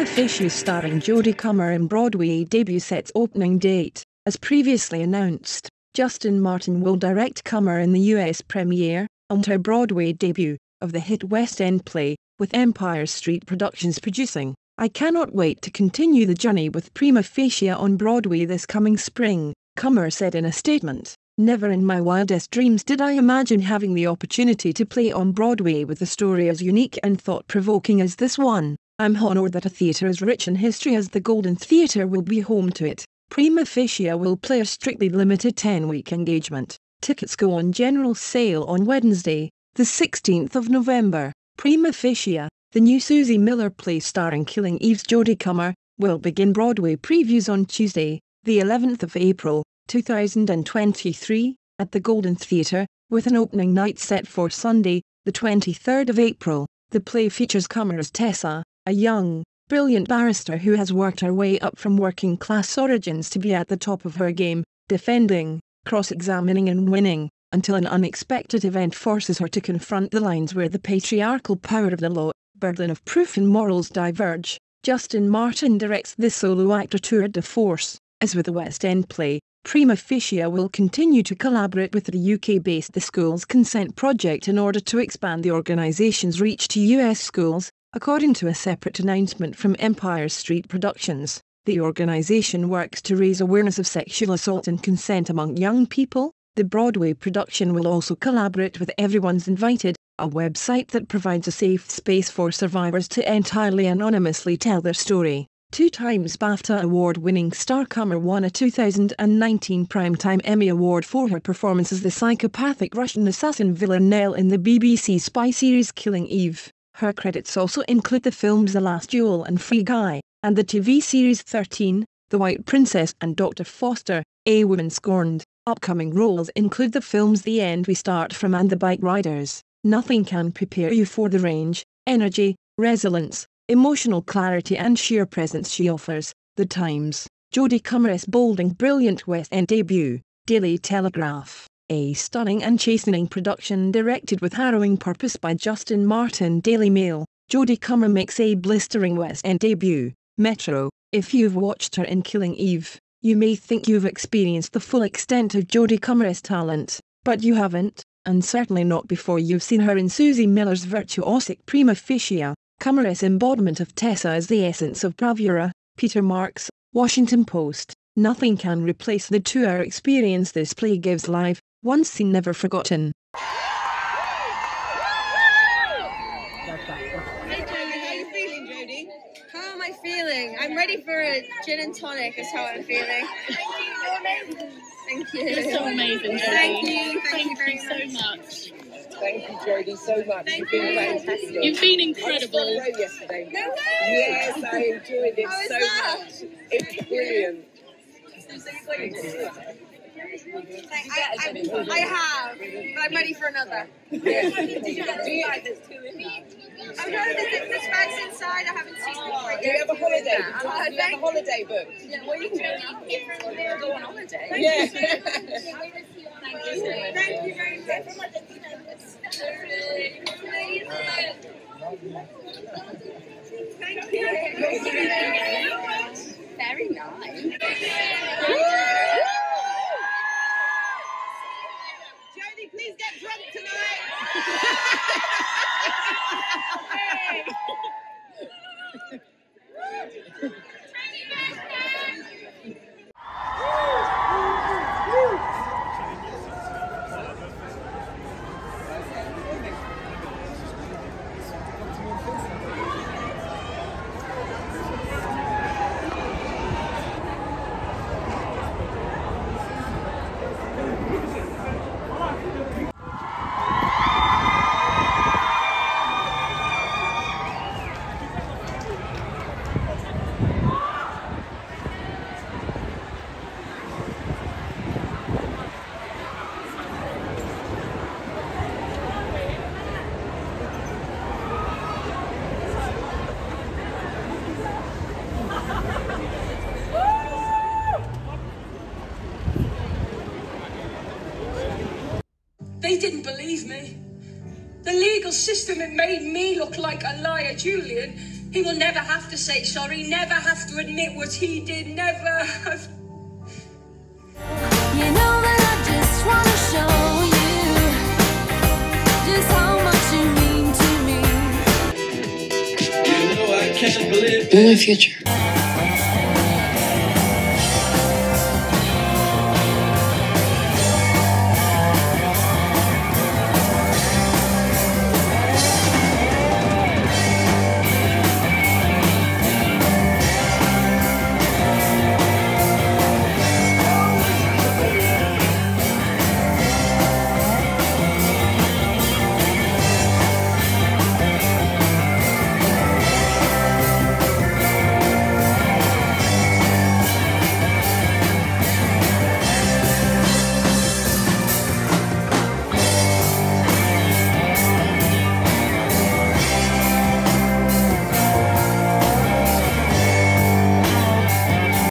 Prima Facie starring Jodie Comer in Broadway debut sets opening date. As previously announced, Justin Martin will direct Comer in the US premiere, and her Broadway debut, of the hit West End play, with Empire Street Productions producing. I cannot wait to continue the journey with Prima Facie on Broadway this coming spring, Comer said in a statement. Never in my wildest dreams did I imagine having the opportunity to play on Broadway with a story as unique and thought-provoking as this one. I'm honored that a theatre as rich in history as the Golden Theatre will be home to it. Prima Facie will play a strictly limited 10-week engagement. Tickets go on general sale on Wednesday, the 16th of November. Prima Facie, the new Suzie Miller play starring Killing Eve's Jodie Comer, will begin Broadway previews on Tuesday, the 11th of April, 2023, at the Golden Theatre, with an opening night set for Sunday, the 23rd of April. The play features Comer as Tessa, a young, brilliant barrister who has worked her way up from working-class origins to be at the top of her game, defending, cross-examining and winning, until an unexpected event forces her to confront the lines where the patriarchal power of the law, burden of proof and morals diverge. Justin Martin directs this solo actor tour de force. As with the West End play, Prima Facie will continue to collaborate with the UK-based The School's Consent Project in order to expand the organisation's reach to US schools, according to a separate announcement from Empire Street Productions. The organisation works to raise awareness of sexual assault and consent among young people. The Broadway production will also collaborate with Everyone's Invited, a website that provides a safe space for survivors to entirely anonymously tell their story. Two-time BAFTA award-winning star Comer won a 2019 Primetime Emmy Award for her performance as the psychopathic Russian assassin Villanelle in the BBC spy series Killing Eve. Her credits also include the films The Last Duel and Free Guy, and the TV series 13, The White Princess and Dr. Foster, A Woman Scorned. Upcoming roles include the films The End We Start From and The Bike Riders. Nothing can prepare you for the range, energy, resilience, emotional clarity and sheer presence she offers. The Times, Jodie Comer's bold and brilliant West End debut. Daily Telegraph, a stunning and chastening production directed with harrowing purpose by Justin Martin. Daily Mail, Jodie Comer makes a blistering West End debut. Metro, if you've watched her in Killing Eve, you may think you've experienced the full extent of Jodie Comer's talent, but you haven't. And certainly not before you've seen her in Suzie Miller's virtuosic Prima Facie. Comer's embodiment of Tessa is the essence of bravura. Peter Marks, Washington Post. Nothing can replace the 2-hour experience this play gives live, once seen never forgotten. Hey Jodie, how are you feeling, Jodie? How am I feeling? I'm ready for a gin and tonic is how I'm feeling. Thank you, you're amazing. Thank you. You're so amazing, Jodie. Thank you so much. Thank you, Jodie, so much. You've been fantastic. You've been incredible. I was yesterday. No way! Yes, I enjoyed it so much. It's brilliant. I have. But I'm ready for another. Yes. I'm trying to visit this bag's inside. I haven't seen before. Do you have a holiday? Do you have a holiday booked? Yeah, well, you can go on holiday. Yeah. Thank you very much. Thank you. Very nice. Please get drunk tonight! They didn't believe me. The legal system had made me look like a liar, Julian, He will never have to say sorry, never have to admit what he did, never have to. You know that I just want to show you just how much you mean to me. You know I can't believe in my future.